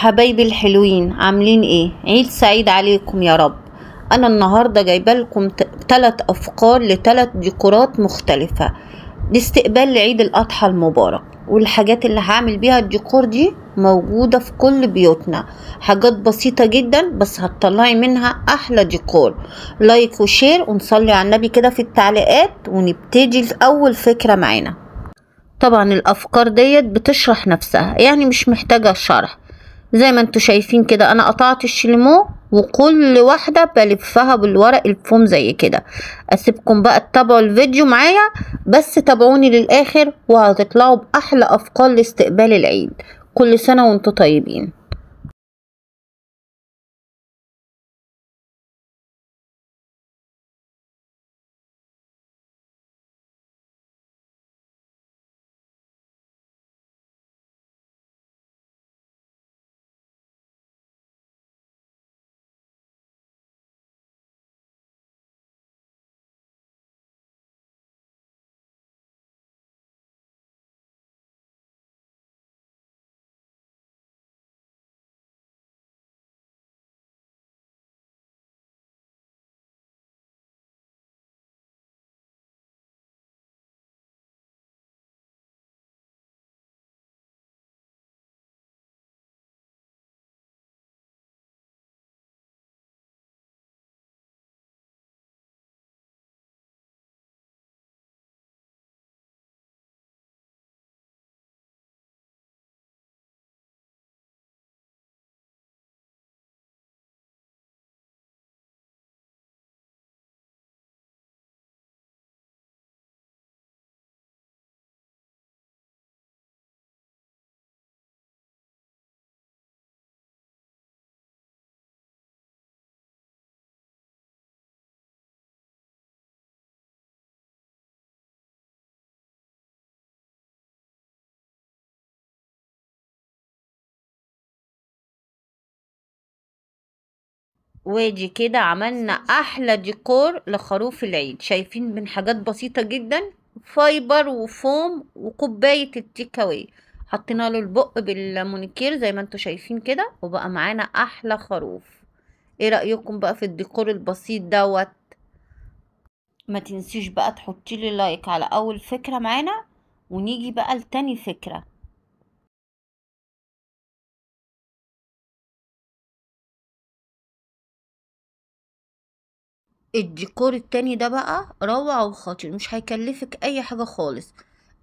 حبايبي الحلوين، عاملين ايه؟ عيد سعيد عليكم يا رب. انا النهارده جايبه لكم 3 افكار ل3 ديكورات مختلفه لاستقبال عيد الاضحى المبارك، والحاجات اللي هعمل بيها الديكور دي موجوده في كل بيوتنا، حاجات بسيطه جدا بس هتطلعي منها احلى ديكور. لايك وشير ونصلي على النبي كده في التعليقات، ونبتدي اول فكره معانا. طبعا الافكار ديت بتشرح نفسها، يعني مش محتاجه شرح. زي ما انتوا شايفين كده انا قطعت الشليمو، وكل واحدة بلفها بالورق الفوم زي كده. اسيبكم بقى تتابعوا الفيديو معايا، بس تابعوني للاخر وهتطلعوا باحلى افكار لاستقبال العيد. كل سنة وانتوا طيبين. وادي كده عملنا احلى ديكور لخروف العيد، شايفين من حاجات بسيطه جدا، فايبر وفوم وكوبايه التيكاوي، حطينا له البق بالمونيكير زي ما انتوا شايفين كده، وبقى معانا احلى خروف. ايه رايكم بقى في الديكور البسيط دوت؟ ما تنسيش بقى تحطي لي لايك على اول فكره معانا، ونيجي بقى لتاني فكره. الديكور التاني ده بقى روعة وخطير، مش هيكلفك اي حاجة خالص.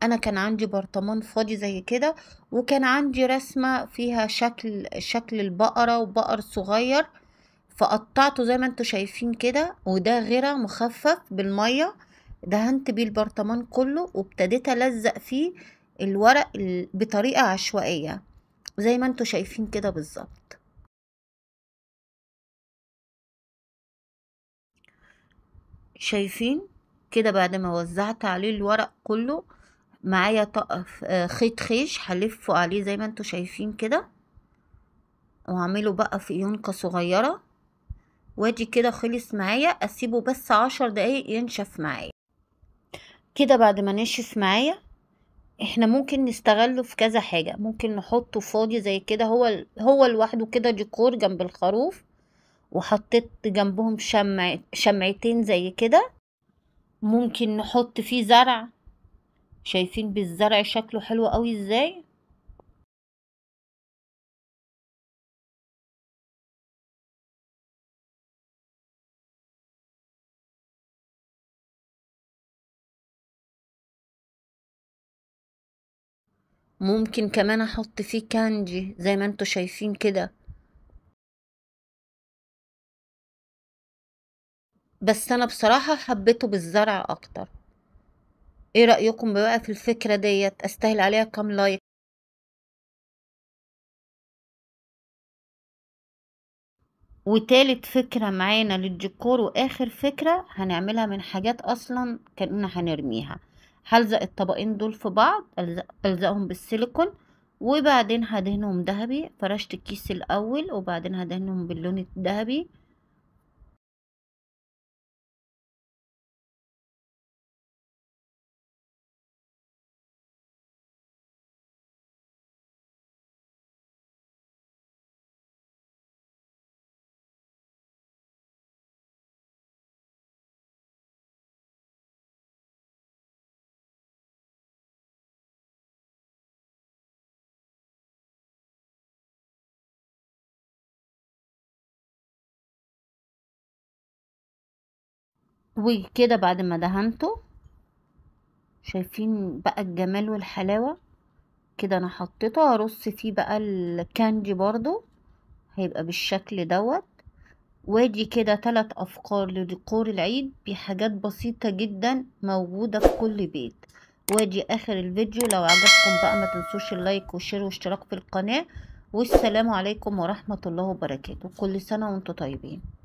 انا كان عندي برطمان فاضي زي كده، وكان عندي رسمة فيها شكل البقرة وبقر صغير، فقطعته زي ما انتوا شايفين كده، وده غيرة مخفف بالمية، دهنت بيه البرطمان كله، وابتديت الزق فيه الورق بطريقة عشوائية زي ما انتوا شايفين كده بالظبط. شايفين كده بعد ما وزعت عليه الورق كله معايا خيط خيش هلفه عليه زي ما انتوا شايفين كده، واعمله بقى في يونكة صغيرة. وادي كده خلص معايا، اسيبه بس 10 دقايق ينشف معايا كده. بعد ما نشف معايا احنا ممكن نستغله في كذا حاجة، ممكن نحطه فاضي زي كده هو لوحده كده ديكور جنب الخروف، وحطيت جنبهم شمعتين زي كده. ممكن نحط فيه زرع، شايفين بالزرع شكله حلو قوي ازاي. ممكن كمان احط فيه كاندي زي ما انتوا شايفين كده، بس انا بصراحة حبيته بالزرع اكتر. ايه رأيكم بقى في الفكرة ديت؟ استاهل عليها كام لايك؟ وتالت فكرة معانا للديكور، واخر فكرة هنعملها من حاجات اصلا كنا هنرميها. هلزق الطبقين دول في بعض، الزقهم بالسيليكون، وبعدين هدهنهم ذهبي. فرشت الكيس الاول وبعدين هدهنهم باللون الذهبي. وكده بعد ما دهنته شايفين بقى الجمال والحلاوة. كده انا حطيته هرص فيه بقى الكاندي برضو هيبقى بالشكل دوت. وادي كده 3 افكار لديكور العيد بحاجات بسيطة جدا موجودة في كل بيت. وادي اخر الفيديو. لو عجبكم بقى ما تنسوش اللايك والشير واشتراك في القناة. والسلام عليكم ورحمة الله وبركاته. كل سنة وانتم طيبين.